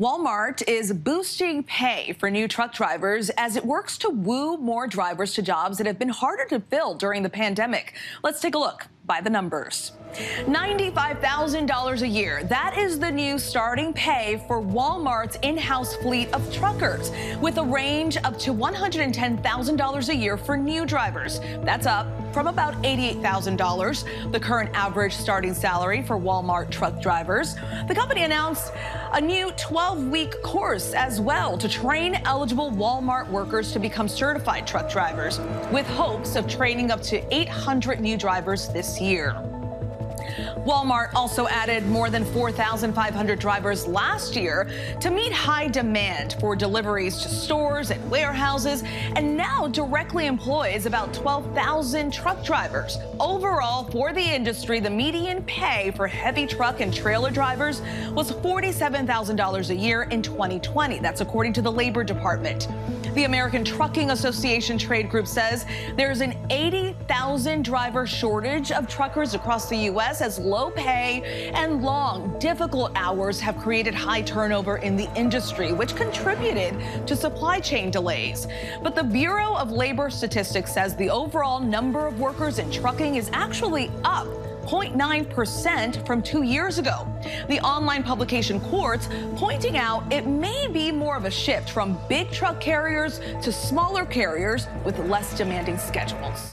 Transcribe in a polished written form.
Walmart is boosting pay for new truck drivers as it works to woo more drivers to jobs that have been harder to fill during the pandemic. Let's take a look by the numbers. $95,000 a year. That is the new starting pay for Walmart's in-house fleet of truckers, with a range up to $110,000 a year for new drivers. That's up from about $88,000, the current average starting salary for Walmart truck drivers. The company announced a new 12-week course as well to train eligible Walmart workers to become certified truck drivers, with hopes of training up to 800 new drivers this year. Walmart also added more than 4,500 drivers last year to meet high demand for deliveries to stores and warehouses, and now directly employs about 12,000 truck drivers. Overall, for the industry, the median pay for heavy truck and trailer drivers was $47,000 a year in 2020. That's according to the Labor Department. The American Trucking Association trade group says there's an 80,000 driver shortage of truckers across the U.S. as low pay and long, difficult hours have created high turnover in the industry, which contributed to supply chain delays. But the Bureau of Labor Statistics says the overall number of workers in trucking is actually up 0.9% from 2 years ago. The online publication Quartz pointing out it may be more of a shift from big truck carriers to smaller carriers with less demanding schedules.